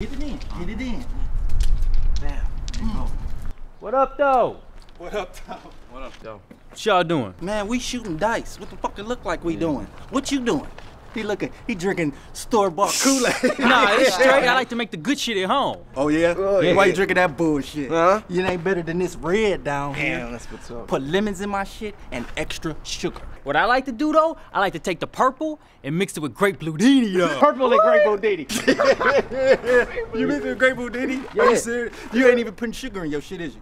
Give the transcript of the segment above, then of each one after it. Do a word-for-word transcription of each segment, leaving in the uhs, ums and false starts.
Get it in, get it in. Bam, mm. What up though? What up though? What up though? What y'all doing? Man, we shooting dice. What the fuck it look like we yeah. doing? What you doing? He looking, he drinking store-bought Koolaid. Nah, it's straight. I like to make the good shit at home. Oh yeah? Oh, yeah. Why you drinking that bullshit? Huh? You ain't better than this red down here. Damn, that's what's up. Put lemons in my shit and extra sugar. What I like to do though, I like to take the purple and mix it with grape bludini. Purple and grape bludini. You mix it with grape bludini? Yeah. Are you serious? You ain't even putting sugar in your shit, is you?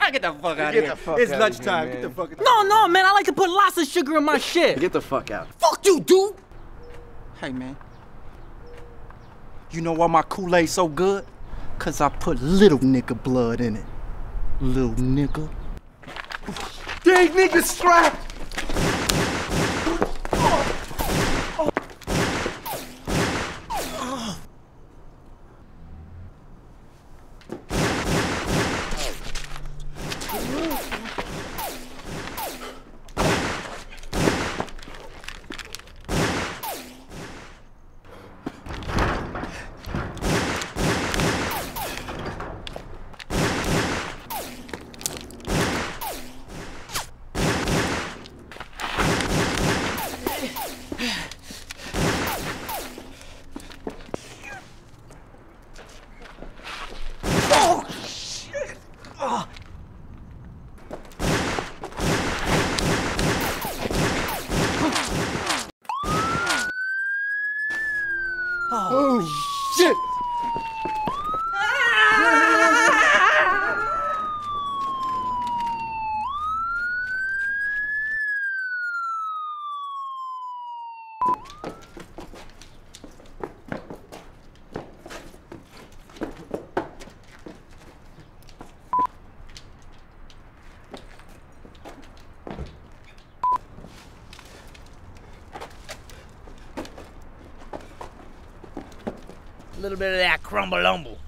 I get the fuck out of here. It's lunchtime. Get the fuck out. No, no, man. I like to put lots of sugar in my shit. Get the fuck out. Fuck you, dude. Hey man, you know why my Kool-Aid so good? Cause I put little nigga blood in it. Little nigga. Dang nigga strapped! Oh. Oh. Oh. Oh, shit! A little bit of that crumble-umble.